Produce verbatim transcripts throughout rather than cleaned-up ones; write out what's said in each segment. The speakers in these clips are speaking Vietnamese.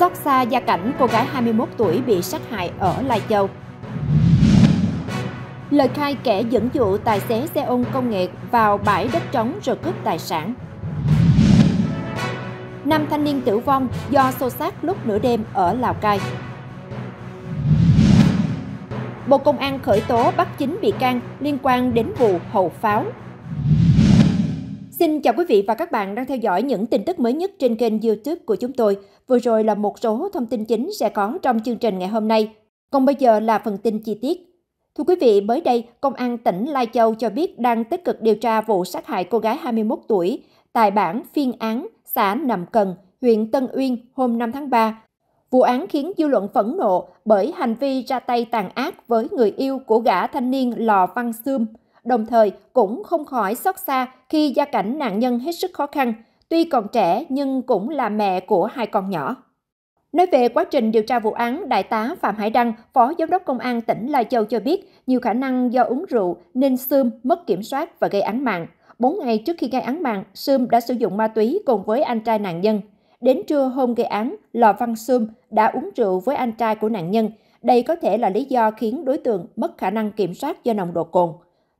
Xót xa gia cảnh cô gái hai mươi mốt tuổi bị sát hại ở Lai Châu. Lời khai kẻ dẫn dụ tài xế xe ôn công nghệ vào bãi đất trống rồi cướp tài sản. Nam thanh niên tử vong do xô xát lúc nửa đêm ở Lào Cai. Bộ Công an khởi tố bắt chín bị can liên quan đến vụ hậu pháo. Xin chào quý vị và các bạn đang theo dõi những tin tức mới nhất trên kênh YouTube của chúng tôi. Vừa rồi là một số thông tin chính sẽ có trong chương trình ngày hôm nay. Còn bây giờ là phần tin chi tiết. Thưa quý vị, mới đây, Công an tỉnh Lai Châu cho biết đang tích cực điều tra vụ sát hại cô gái hai mươi mốt tuổi tại bản Phiên Án, xã Nậm Cần, huyện Tân Uyên hôm năm tháng ba. Vụ án khiến dư luận phẫn nộ bởi hành vi ra tay tàn ác với người yêu của gã thanh niên Lò Văn Sương, đồng thời cũng không khỏi xót xa khi gia cảnh nạn nhân hết sức khó khăn, tuy còn trẻ nhưng cũng là mẹ của hai con nhỏ. Nói về quá trình điều tra vụ án, Đại tá Phạm Hải Đăng, Phó Giám đốc Công an tỉnh Lai Châu cho biết nhiều khả năng do uống rượu nên Sương mất kiểm soát và gây án mạng. bốn ngày trước khi gây án mạng, Sương đã sử dụng ma túy cùng với anh trai nạn nhân. Đến trưa hôm gây án, Lò Văn Sương đã uống rượu với anh trai của nạn nhân. Đây có thể là lý do khiến đối tượng mất khả năng kiểm soát do nồng độ cồn.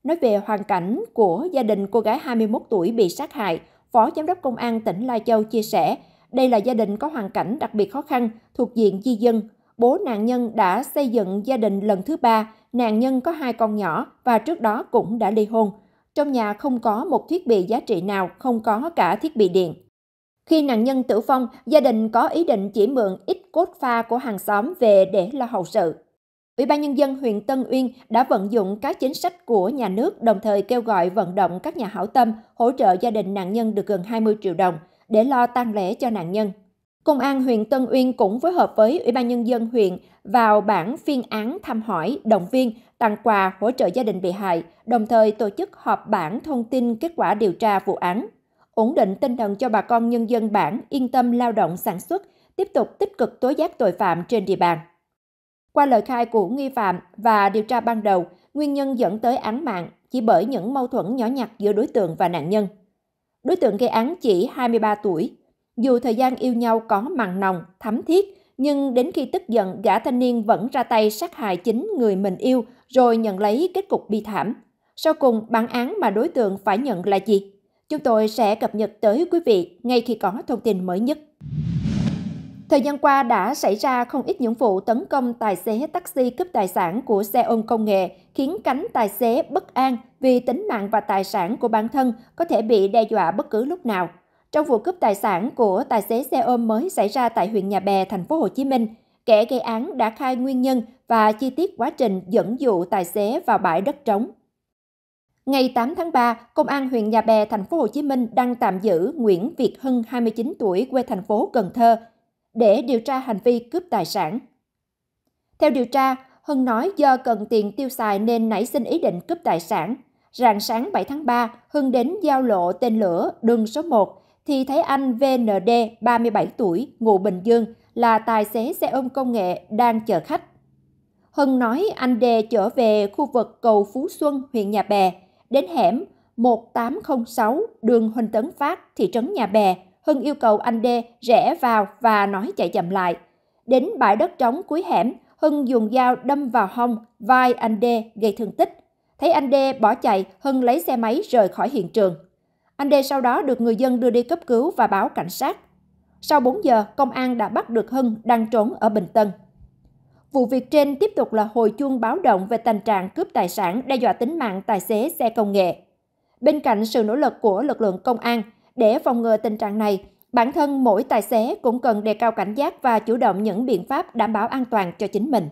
Nói về hoàn cảnh của gia đình cô gái hai mươi mốt tuổi bị sát hại, Phó Giám đốc Công an tỉnh Lai Châu chia sẻ, đây là gia đình có hoàn cảnh đặc biệt khó khăn, thuộc diện di dân. Bố nạn nhân đã xây dựng gia đình lần thứ ba, nạn nhân có hai con nhỏ và trước đó cũng đã ly hôn. Trong nhà không có một thiết bị giá trị nào, không có cả thiết bị điện. Khi nạn nhân tử vong, gia đình có ý định chỉ mượn ít cốt pha của hàng xóm về để lo hậu sự. Ủy ban Nhân dân huyện Tân Uyên đã vận dụng các chính sách của nhà nước, đồng thời kêu gọi vận động các nhà hảo tâm hỗ trợ gia đình nạn nhân được gần hai mươi triệu đồng để lo tang lễ cho nạn nhân. Công an huyện Tân Uyên cũng phối hợp với Ủy ban Nhân dân huyện vào bản Phiên Án thăm hỏi, động viên, tặng quà hỗ trợ gia đình bị hại, đồng thời tổ chức họp bản thông tin kết quả điều tra vụ án, ổn định tinh thần cho bà con nhân dân bản yên tâm lao động sản xuất, tiếp tục tích cực tố giác tội phạm trên địa bàn. Qua lời khai của nghi phạm và điều tra ban đầu, nguyên nhân dẫn tới án mạng chỉ bởi những mâu thuẫn nhỏ nhặt giữa đối tượng và nạn nhân. Đối tượng gây án chỉ hai mươi ba tuổi. Dù thời gian yêu nhau có mặn nồng, thắm thiết, nhưng đến khi tức giận, gã thanh niên vẫn ra tay sát hại chính người mình yêu rồi nhận lấy kết cục bi thảm. Sau cùng, bản án mà đối tượng phải nhận là gì? Chúng tôi sẽ cập nhật tới quý vị ngay khi có thông tin mới nhất. Thời gian qua đã xảy ra không ít những vụ tấn công tài xế taxi cướp tài sản của xe ôm công nghệ, khiến cánh tài xế bất an vì tính mạng và tài sản của bản thân có thể bị đe dọa bất cứ lúc nào. Trong vụ cướp tài sản của tài xế xe ôm mới xảy ra tại huyện Nhà Bè, thành phố Hồ Chí Minh, kẻ gây án đã khai nguyên nhân và chi tiết quá trình dẫn dụ tài xế vào bãi đất trống. Ngày tám tháng ba, Công an huyện Nhà Bè, thành phố Hồ Chí Minh đang tạm giữ Nguyễn Việt Hưng, hai mươi chín tuổi, quê thành phố Cần Thơ, để điều tra hành vi cướp tài sản. Theo điều tra, Hưng nói do cần tiền tiêu xài nên nảy sinh ý định cướp tài sản. Rạng sáng bảy tháng ba, Hưng đến giao lộ tên lửa đường số một thì thấy anh vê en đê, ba mươi bảy tuổi, ngụ Bình Dương, là tài xế xe ôm công nghệ đang chở khách. Hưng nói anh D trở về khu vực cầu Phú Xuân, huyện Nhà Bè, đến hẻm một tám không sáu đường Huỳnh Tấn Phát, thị trấn Nhà Bè. Hưng yêu cầu anh D rẽ vào và nói chạy chậm lại. Đến bãi đất trống cuối hẻm, Hưng dùng dao đâm vào hông, vai anh D gây thương tích. Thấy anh D bỏ chạy, Hưng lấy xe máy rời khỏi hiện trường. Anh D sau đó được người dân đưa đi cấp cứu và báo cảnh sát. Sau bốn giờ, công an đã bắt được Hưng đang trốn ở Bình Tân. Vụ việc trên tiếp tục là hồi chuông báo động về tình trạng cướp tài sản đe dọa tính mạng tài xế xe công nghệ. Bên cạnh sự nỗ lực của lực lượng công an, để phòng ngừa tình trạng này, bản thân mỗi tài xế cũng cần đề cao cảnh giác và chủ động những biện pháp đảm bảo an toàn cho chính mình.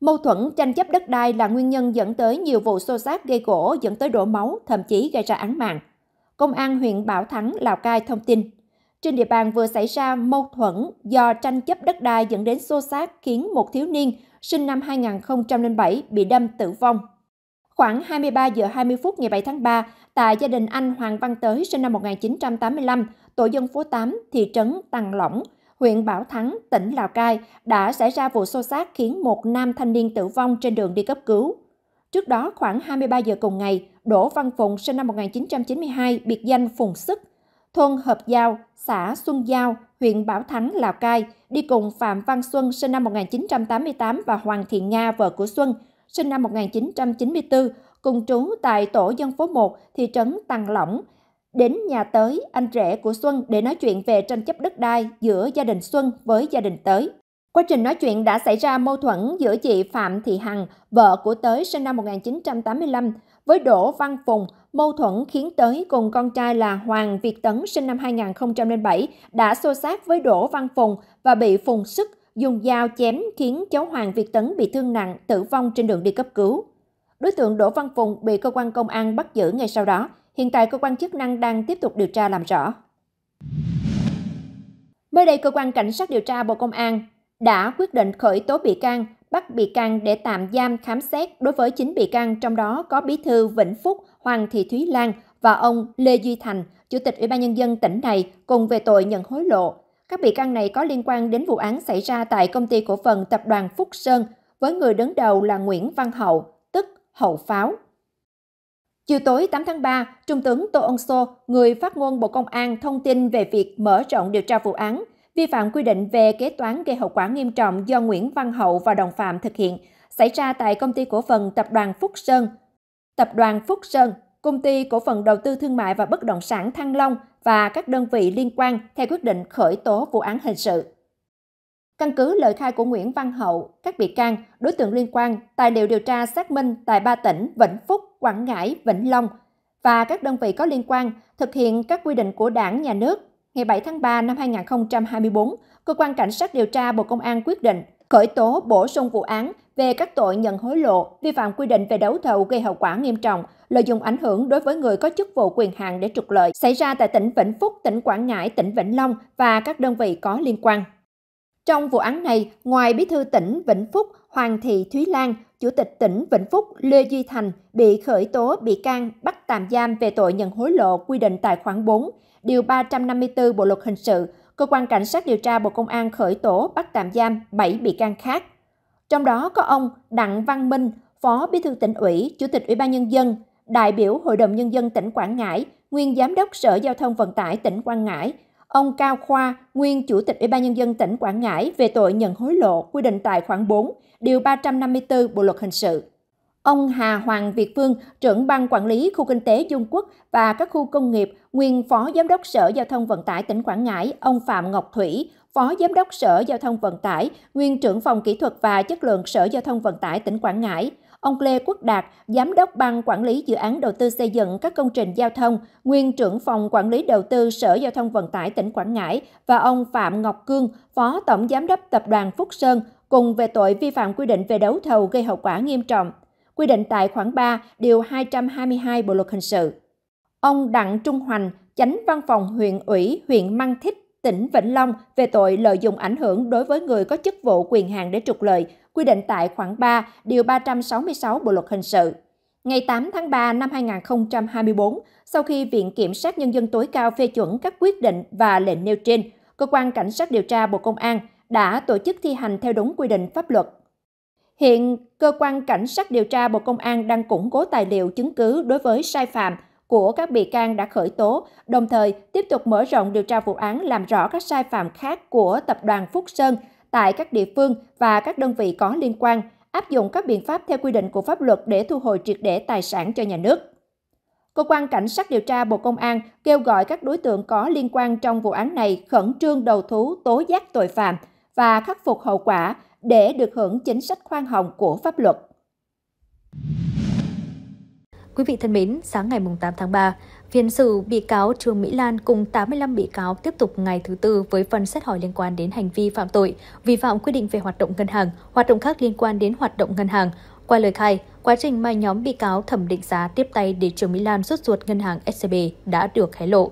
Mâu thuẫn tranh chấp đất đai là nguyên nhân dẫn tới nhiều vụ xô xát gây gổ, dẫn tới đổ máu, thậm chí gây ra án mạng. Công an huyện Bảo Thắng, Lào Cai thông tin, trên địa bàn vừa xảy ra mâu thuẫn do tranh chấp đất đai dẫn đến xô xát khiến một thiếu niên sinh năm hai nghìn không trăm lẻ bảy bị đâm tử vong. Khoảng hai mươi ba giờ hai mươi phút ngày bảy tháng ba, tại gia đình anh Hoàng Văn Tới sinh năm một nghìn chín trăm tám mươi lăm, tổ dân phố tám, thị trấn Tàng Lỏng, huyện Bảo Thắng, tỉnh Lào Cai đã xảy ra vụ xô xát khiến một nam thanh niên tử vong trên đường đi cấp cứu. Trước đó khoảng hai mươi ba giờ cùng ngày, Đỗ Văn Phùng sinh năm một nghìn chín trăm chín mươi hai, biệt danh Phùng Sức, thôn Hợp Giao, xã Xuân Giao, huyện Bảo Thắng, Lào Cai, đi cùng Phạm Văn Xuân sinh năm một nghìn chín trăm tám mươi tám và Hoàng Thị Nga, vợ của Xuân, sinh năm một nghìn chín trăm chín mươi tư, cùng trú tại tổ dân phố một, thị trấn Tàng Lỏng, đến nhà Tới, anh rể của Xuân, để nói chuyện về tranh chấp đất đai giữa gia đình Xuân với gia đình Tới. Quá trình nói chuyện đã xảy ra mâu thuẫn giữa chị Phạm Thị Hằng, vợ của Tới sinh năm một nghìn chín trăm tám mươi lăm, với Đỗ Văn Phùng. Mâu thuẫn khiến Tới cùng con trai là Hoàng Việt Tấn sinh năm hai nghìn không trăm lẻ bảy đã xô xát với Đỗ Văn Phùng và bị Phùng sức dùng dao chém khiến cháu Hoàng Việt Tấn bị thương nặng, tử vong trên đường đi cấp cứu. Đối tượng Đỗ Văn Phùng bị cơ quan công an bắt giữ ngay sau đó. Hiện tại cơ quan chức năng đang tiếp tục điều tra làm rõ. Mới đây, cơ quan cảnh sát điều tra Bộ Công an đã quyết định khởi tố bị can, bắt bị can để tạm giam khám xét đối với chín bị can, trong đó có Bí thư Vĩnh Phúc Hoàng Thị Thúy Lan và ông Lê Duy Thành, Chủ tịch Ủy ban Nhân dân tỉnh này, cùng về tội nhận hối lộ. Các bị can này có liên quan đến vụ án xảy ra tại Công ty Cổ phần Tập đoàn Phúc Sơn với người đứng đầu là Nguyễn Văn Hậu, tức Hậu Pháo. Chiều tối tám tháng ba, Trung tướng Tô Ân Sô, người phát ngôn Bộ Công an, thông tin về việc mở rộng điều tra vụ án vi phạm quy định về kế toán gây hậu quả nghiêm trọng do Nguyễn Văn Hậu và đồng phạm thực hiện, xảy ra tại Công ty Cổ phần Tập đoàn Phúc Sơn, Tập đoàn Phúc Sơn, Công ty Cổ phần Đầu tư Thương mại và Bất động sản Thăng Long và các đơn vị liên quan theo quyết định khởi tố vụ án hình sự. Căn cứ lời khai của Nguyễn Văn Hậu, các bị can, đối tượng liên quan, tài liệu điều tra xác minh tại ba tỉnh Vĩnh Phúc, Quảng Ngãi, Vĩnh Long và các đơn vị có liên quan thực hiện các quy định của Đảng, Nhà nước. Ngày bảy tháng ba năm hai nghìn không trăm hai mươi tư, Cơ quan Cảnh sát điều tra Bộ Công an quyết định khởi tố bổ sung vụ án về các tội nhận hối lộ, vi phạm quy định về đấu thầu gây hậu quả nghiêm trọng, lợi dụng ảnh hưởng đối với người có chức vụ quyền hạn để trục lợi, xảy ra tại tỉnh Vĩnh Phúc, tỉnh Quảng Ngãi, tỉnh Vĩnh Long và các đơn vị có liên quan. Trong vụ án này, ngoài Bí thư tỉnh Vĩnh Phúc Hoàng Thị Thúy Lan, Chủ tịch tỉnh Vĩnh Phúc Lê Duy Thành bị khởi tố bị can, bắt tạm giam về tội nhận hối lộ quy định tại khoản bốn, điều ba trăm năm mươi tư Bộ luật hình sự, Cơ quan Cảnh sát điều tra Bộ Công an khởi tố bắt tạm giam bảy bị can khác. Trong đó có ông Đặng Văn Minh, Phó Bí thư tỉnh ủy, Chủ tịch Ủy ban Nhân dân, đại biểu Hội đồng Nhân dân tỉnh Quảng Ngãi, nguyên Giám đốc Sở Giao thông Vận tải tỉnh Quảng Ngãi, ông Cao Khoa, nguyên Chủ tịch Ủy ban Nhân dân tỉnh Quảng Ngãi về tội nhận hối lộ quy định tại khoản bốn, điều ba trăm năm mươi tư Bộ luật hình sự. Ông Hà Hoàng Việt Phương, trưởng ban quản lý khu kinh tế Dung Quốc và các khu công nghiệp, nguyên Phó Giám đốc Sở Giao thông Vận tải tỉnh Quảng Ngãi, ông Phạm Ngọc Thủy, Phó Giám đốc Sở Giao thông Vận tải, nguyên trưởng phòng kỹ thuật và chất lượng Sở Giao thông Vận tải tỉnh Quảng Ngãi, ông Lê Quốc Đạt, Giám đốc Ban Quản lý Dự án Đầu tư xây dựng các công trình giao thông, nguyên trưởng phòng quản lý đầu tư Sở Giao thông Vận tải tỉnh Quảng Ngãi và ông Phạm Ngọc Cương, Phó Tổng Giám đốc Tập đoàn Phúc Sơn, cùng về tội vi phạm quy định về đấu thầu gây hậu quả nghiêm trọng, quy định tại khoản ba, điều hai trăm hai mươi hai Bộ luật hình sự. Ông Đặng Trung Hoành, Chánh Văn phòng huyện ủy, huyện Mang Thít, tỉnh Vĩnh Long về tội lợi dụng ảnh hưởng đối với người có chức vụ quyền hạn để trục lợi, quy định tại khoản ba, điều ba trăm sáu mươi sáu Bộ luật hình sự. Ngày tám tháng ba năm hai nghìn không trăm hai mươi tư, sau khi Viện Kiểm sát Nhân dân tối cao phê chuẩn các quyết định và lệnh nêu trên, Cơ quan Cảnh sát điều tra Bộ Công an đã tổ chức thi hành theo đúng quy định pháp luật. Hiện, Cơ quan Cảnh sát điều tra Bộ Công an đang củng cố tài liệu chứng cứ đối với sai phạm của các bị can đã khởi tố, đồng thời tiếp tục mở rộng điều tra vụ án làm rõ các sai phạm khác của Tập đoàn Phúc Sơn tại các địa phương và các đơn vị có liên quan, áp dụng các biện pháp theo quy định của pháp luật để thu hồi triệt để tài sản cho nhà nước. Cơ quan Cảnh sát điều tra Bộ Công an kêu gọi các đối tượng có liên quan trong vụ án này khẩn trương đầu thú, tố giác tội phạm và khắc phục hậu quả để được hưởng chính sách khoan hồng của pháp luật. Quý vị thân mến, sáng ngày tám tháng ba, phiên xử bị cáo Trương Mỹ Lan cùng tám mươi lăm bị cáo tiếp tục ngày thứ tư với phần xét hỏi liên quan đến hành vi phạm tội, vi phạm quy định về hoạt động ngân hàng, hoạt động khác liên quan đến hoạt động ngân hàng. Qua lời khai, quá trình mà nhóm bị cáo thẩm định giá tiếp tay để Trương Mỹ Lan rút ruột ngân hàng ét xê bê đã được hé lộ.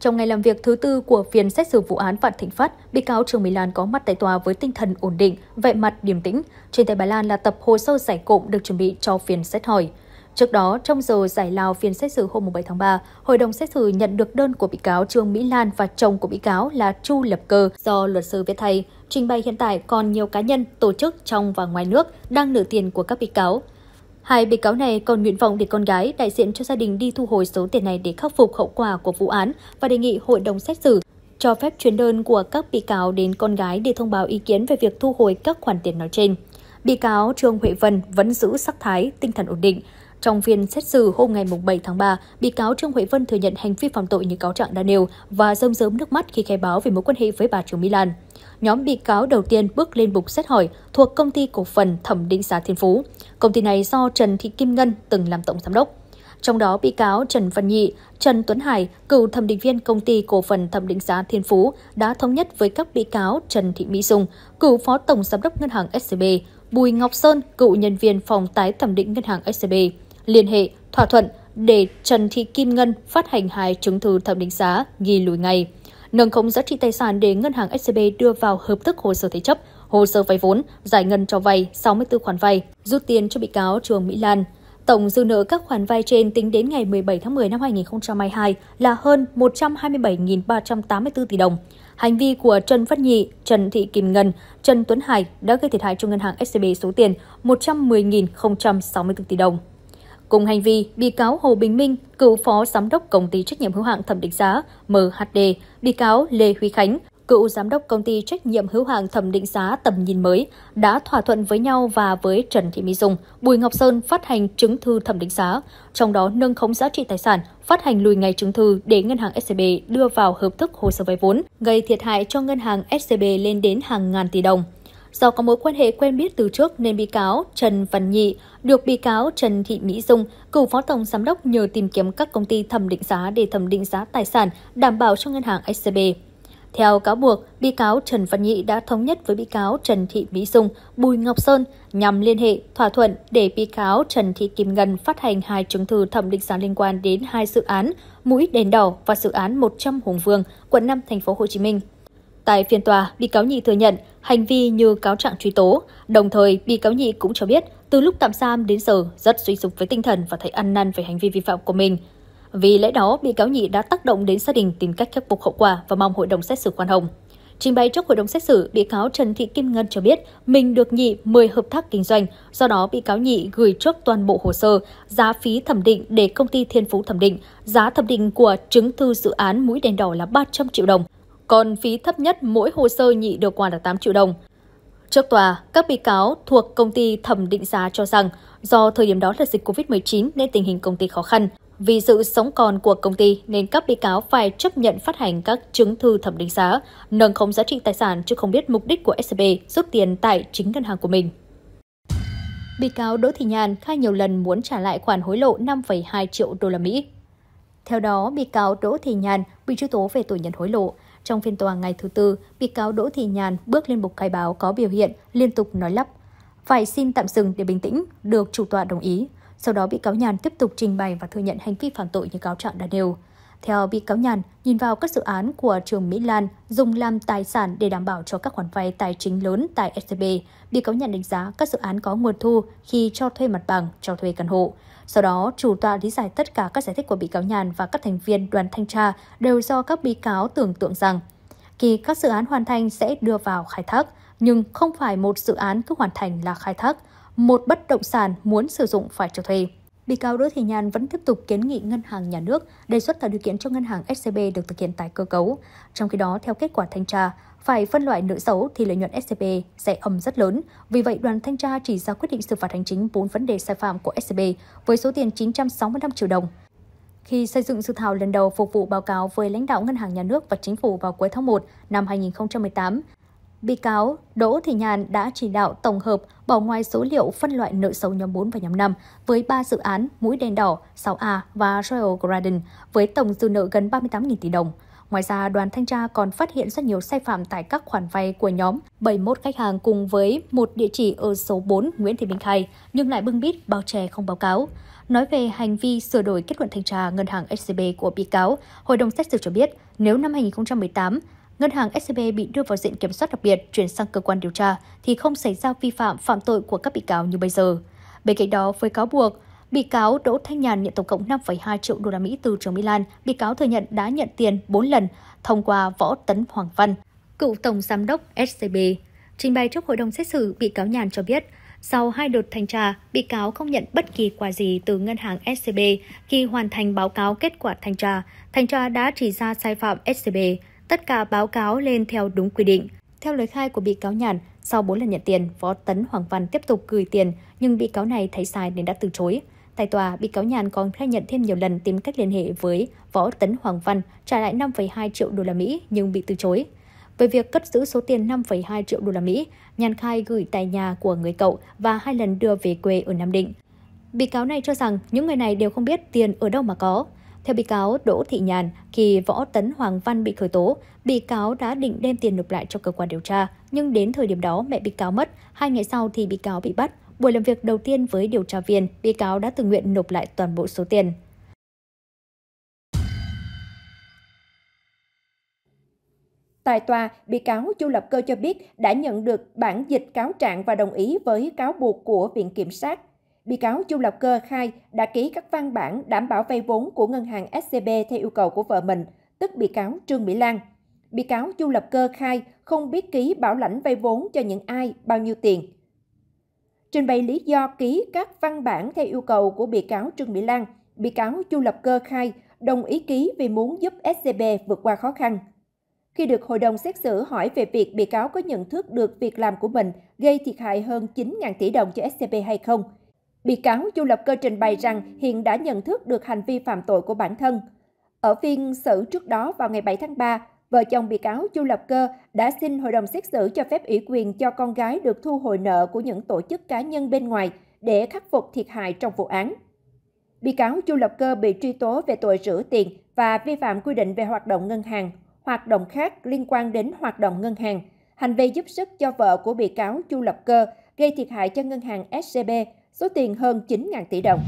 Trong ngày làm việc thứ tư của phiên xét xử vụ án Vạn Thịnh Phát, bị cáo Trương Mỹ Lan có mặt tại tòa với tinh thần ổn định, vẻ mặt điềm tĩnh. Trên tay bà Lan là tập hồ sơ giải cụm được chuẩn bị cho phiên xét hỏi. Trước đó, trong giờ giải lao phiên xét xử hôm mười bảy tháng ba, Hội đồng xét xử nhận được đơn của bị cáo Trương Mỹ Lan và chồng của bị cáo là Chu Lập Cơ do luật sư viết thay, trình bày hiện tại còn nhiều cá nhân, tổ chức trong và ngoài nước đang nợ tiền của các bị cáo. Hai bị cáo này còn nguyện vọng để con gái đại diện cho gia đình đi thu hồi số tiền này để khắc phục hậu quả của vụ án và đề nghị hội đồng xét xử cho phép chuyển đơn của các bị cáo đến con gái để thông báo ý kiến về việc thu hồi các khoản tiền nói trên. Bị cáo Trương Huệ Vân vẫn giữ sắc thái, tinh thần ổn định. Trong phiên xét xử hôm ngày bảy tháng ba, bị cáo Trương Huệ Vân thừa nhận hành vi phạm tội như cáo trạng đã nêu và rơm rớm nước mắt khi khai báo về mối quan hệ với bà Trương Mỹ Lan. Nhóm bị cáo đầu tiên bước lên bục xét hỏi thuộc công ty cổ phần thẩm định giá Thiên Phú. Công ty này do Trần Thị Kim Ngân từng làm tổng giám đốc. Trong đó, bị cáo Trần Văn Nhị, Trần Tuấn Hải, cựu thẩm định viên công ty cổ phần thẩm định giá Thiên Phú đã thống nhất với các bị cáo Trần Thị Mỹ Dung, cựu phó tổng giám đốc ngân hàng ét xê bê, Bùi Ngọc Sơn, cựu nhân viên phòng tái thẩm định ngân hàng ét xê bê, liên hệ, thỏa thuận để Trần Thị Kim Ngân phát hành hai chứng thư thẩm định giá ghi lùi ngày, nâng khống giá trị tài sản để ngân hàng ét xê bê đưa vào hợp thức hồ sơ thế chấp, hồ sơ vay vốn, giải ngân cho vay sáu mươi tư khoản vay, rút tiền cho bị cáo Trương Mỹ Lan. Tổng dư nợ các khoản vay trên tính đến ngày mười bảy tháng mười năm hai nghìn không trăm hai mươi hai là hơn một trăm hai mươi bảy nghìn ba trăm tám mươi tư tỷ đồng. Hành vi của Trần Văn Nhị, Trần Thị Kim Ngân, Trần Tuấn Hải đã gây thiệt hại cho ngân hàng ét xê bê số tiền một trăm mười nghìn không trăm sáu mươi tư tỷ đồng. Cùng hành vi, bị cáo Hồ Bình Minh, cựu phó giám đốc công ty trách nhiệm hữu hạn thẩm định giá em hát đê, bị cáo Lê Huy Khánh, cựu giám đốc công ty trách nhiệm hữu hạn thẩm định giá Tầm Nhìn Mới đã thỏa thuận với nhau và với Trần Thị Mỹ Dung, Bùi Ngọc Sơn phát hành chứng thư thẩm định giá, trong đó nâng khống giá trị tài sản, phát hành lùi ngày chứng thư để ngân hàng ét xê bê đưa vào hợp thức hồ sơ vay vốn, gây thiệt hại cho ngân hàng ét xê bê lên đến hàng ngàn tỷ đồng. Do có mối quan hệ quen biết từ trước nên bị cáo Trần Văn Nhị được bị cáo Trần Thị Mỹ Dung, cựu phó tổng giám đốc nhờ tìm kiếm các công ty thẩm định giá để thẩm định giá tài sản đảm bảo cho ngân hàng ét xê bê. Theo cáo buộc, bị cáo Trần Văn Nhị đã thống nhất với bị cáo Trần Thị Mỹ Dung, Bùi Ngọc Sơn nhằm liên hệ, thỏa thuận để bị cáo Trần Thị Kim Ngân phát hành hai chứng thư thẩm định giá liên quan đến hai dự án Mũi Đèn Đỏ và dự án một trăm Hùng Vương, quận năm, thành phố Hồ Chí Minh. Tại phiên tòa, bị cáo Nhị thừa nhận hành vi như cáo trạng truy tố. Đồng thời, bị cáo Nhị cũng cho biết từ lúc tạm giam đến giờ rất suy sụp với tinh thần và thấy ăn năn về hành vi vi phạm của mình. Vì lẽ đó, bị cáo Nhị đã tác động đến gia đình tìm cách khắc phục hậu quả và mong hội đồng xét xử khoan hồng. Trình bày trước hội đồng xét xử, bị cáo Trần Thị Kim Ngân cho biết mình được Nhị mười hợp tác kinh doanh, do đó bị cáo Nhị gửi trước toàn bộ hồ sơ, giá phí thẩm định để công ty Thiên Phú thẩm định, giá thẩm định của chứng thư dự án Mũi Đèn Đỏ là ba trăm triệu đồng, còn phí thấp nhất mỗi hồ sơ Nhị được qua là tám triệu đồng. Trước tòa, các bị cáo thuộc công ty thẩm định giá cho rằng do thời điểm đó là dịch Covid mười chín nên tình hình công ty khó khăn. Vì sự sống còn của công ty nên các bị cáo phải chấp nhận phát hành các chứng thư thẩm định giá, nâng khống giá trị tài sản chứ không biết mục đích của ét xê bê rút tiền tại chính ngân hàng của mình. Bị cáo Đỗ Thị Nhàn khai nhiều lần muốn trả lại khoản hối lộ năm phẩy hai triệu đô la Mỹ. Theo đó, bị cáo Đỗ Thị Nhàn bị truy tố về tội nhận hối lộ. Trong phiên tòa ngày thứ tư, bị cáo Đỗ Thị Nhàn bước lên bục khai báo có biểu hiện liên tục nói lắp, phải xin tạm dừng để bình tĩnh, được chủ tọa đồng ý. Sau đó, bị cáo Nhàn tiếp tục trình bày và thừa nhận hành vi phạm tội như cáo trạng đã nêu. Theo bị cáo Nhàn, nhìn vào các dự án của Trương Mỹ Lan dùng làm tài sản để đảm bảo cho các khoản vay tài chính lớn tại ét xê bê, bị cáo Nhàn đánh giá các dự án có nguồn thu khi cho thuê mặt bằng, cho thuê căn hộ. Sau đó, chủ tọa lý giải tất cả các giải thích của bị cáo Nhàn và các thành viên đoàn thanh tra đều do các bị cáo tưởng tượng rằng khi các dự án hoàn thành sẽ đưa vào khai thác, nhưng không phải một dự án cứ hoàn thành là khai thác. Một bất động sản muốn sử dụng phải cho thuê. Bị cáo Đỗ Thị Nhàn vẫn tiếp tục kiến nghị Ngân hàng Nhà nước đề xuất tạo điều kiện cho ngân hàng ét xê bê được thực hiện tái cơ cấu. Trong khi đó, theo kết quả thanh tra, phải phân loại nợ xấu thì lợi nhuận ét xê bê sẽ âm rất lớn. Vì vậy, đoàn thanh tra chỉ ra quyết định xử phạt hành chính bốn vấn đề sai phạm của ét xê bê với số tiền chín trăm sáu mươi lăm triệu đồng. Khi xây dựng dự thảo lần đầu phục vụ báo cáo với lãnh đạo Ngân hàng Nhà nước và Chính phủ vào cuối tháng một năm hai nghìn không trăm mười tám, bị cáo Đỗ Thị Nhàn đã chỉ đạo tổng hợp bỏ ngoài số liệu phân loại nợ xấu nhóm bốn và nhóm năm với ba dự án Mũi Đèn Đỏ, sáu A và Royal Garden với tổng dư nợ gần ba mươi tám nghìn tỷ đồng. Ngoài ra, đoàn thanh tra còn phát hiện rất nhiều sai phạm tại các khoản vay của nhóm bảy mươi mốt khách hàng cùng với một địa chỉ ở số bốn Nguyễn Thị Minh Khai nhưng lại bưng bít bao che không báo cáo. Nói về hành vi sửa đổi kết luận thanh tra ngân hàng ét xê bê của bị cáo, hội đồng xét xử cho biết nếu năm hai nghìn không trăm mười tám Ngân hàng ét xê bê bị đưa vào diện kiểm soát đặc biệt, chuyển sang cơ quan điều tra thì không xảy ra vi phạm phạm tội của các bị cáo như bây giờ. Bên cạnh đó, với cáo buộc, bị cáo Đỗ Thị Nhàn nhận tổng cộng năm phẩy hai triệu đô la Mỹ từ Trương Mỹ Lan, bị cáo thừa nhận đã nhận tiền bốn lần thông qua Võ Tấn Hoàng Văn, cựu tổng giám đốc ét xê bê. Trình bày trước hội đồng xét xử, bị cáo Nhàn cho biết Sau hai đợt thanh tra, bị cáo không nhận bất kỳ quà gì từ ngân hàng ét xê bê. Khi hoàn thành báo cáo kết quả thanh tra, thanh tra đã chỉ ra sai phạm ét xê bê. Tất cả báo cáo lên theo đúng quy định. Theo lời khai của bị cáo Nhàn, sau bốn lần nhận tiền, Võ Tấn Hoàng Văn tiếp tục gửi tiền, nhưng bị cáo này thấy sai nên đã từ chối. Tại tòa, bị cáo Nhàn còn khai nhận thêm nhiều lần tìm cách liên hệ với Võ Tấn Hoàng Văn trả lại năm phẩy hai triệu đô la Mỹ nhưng bị từ chối. Về việc cất giữ số tiền năm phẩy hai triệu đô la Mỹ, Nhàn khai gửi tại nhà của người cậu và hai lần đưa về quê ở Nam Định. Bị cáo này cho rằng những người này đều không biết tiền ở đâu mà có. Theo bị cáo Đỗ Thị Nhàn, khi Võ Tấn Hoàng Văn bị khởi tố, bị cáo đã định đem tiền nộp lại cho cơ quan điều tra, nhưng đến thời điểm đó mẹ bị cáo mất, hai ngày sau thì bị cáo bị bắt. Buổi làm việc đầu tiên với điều tra viên, bị cáo đã tự nguyện nộp lại toàn bộ số tiền. Tại tòa, bị cáo Chu Lập Cơ cho biết đã nhận được bản dịch cáo trạng và đồng ý với cáo buộc của Viện Kiểm sát. Bị cáo Chu Lập Cơ khai đã ký các văn bản đảm bảo vay vốn của ngân hàng ét xê bê theo yêu cầu của vợ mình, tức bị cáo Trương Mỹ Lan. Bị cáo Chu Lập Cơ khai không biết ký bảo lãnh vay vốn cho những ai, bao nhiêu tiền. Trình bày lý do ký các văn bản theo yêu cầu của bị cáo Trương Mỹ Lan, bị cáo Chu Lập Cơ khai đồng ý ký vì muốn giúp ét xê bê vượt qua khó khăn. Khi được hội đồng xét xử hỏi về việc bị cáo có nhận thức được việc làm của mình gây thiệt hại hơn chín nghìn tỷ đồng cho ét xê bê hay không, bị cáo Chu Lập Cơ trình bày rằng hiện đã nhận thức được hành vi phạm tội của bản thân. Ở phiên xử trước đó vào ngày bảy tháng ba, vợ chồng bị cáo Chu Lập Cơ đã xin hội đồng xét xử cho phép ủy quyền cho con gái được thu hồi nợ của những tổ chức cá nhân bên ngoài để khắc phục thiệt hại trong vụ án. Bị cáo Chu Lập Cơ bị truy tố về tội rửa tiền và vi phạm quy định về hoạt động ngân hàng, hoạt động khác liên quan đến hoạt động ngân hàng. Hành vi giúp sức cho vợ của bị cáo Chu Lập Cơ gây thiệt hại cho ngân hàng ét xê bê, số tiền hơn chín nghìn tỷ đồng.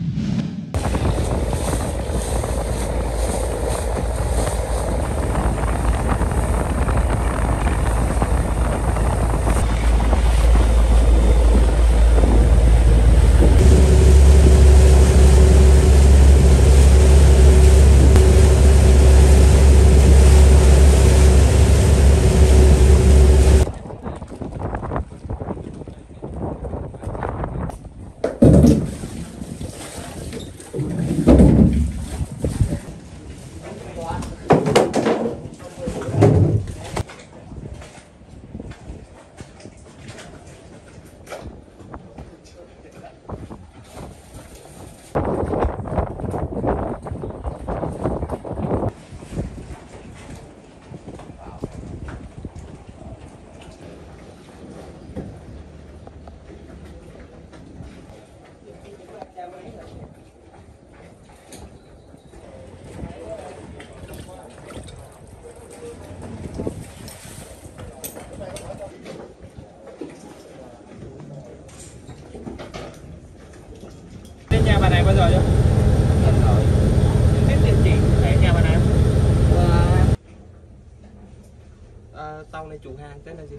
Chủ hàng tên là gì?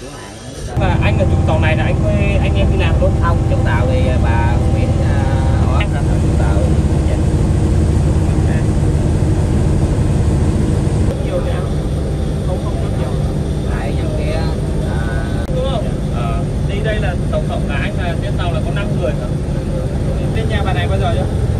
Chủ hàng. Và anh là chủ tàu này là anh với anh em đi làm luôn không? Chủ tàu thì bà Nguyễn Hậu là chủ tàu. Rất nhiều đấy. Không không rất nhiều. Tại nhà kia. Đúng không? Ờ, đi đây là tổng cộng là anh là trên tàu là có năm người. Đến nhà bà này bao giờ chưa?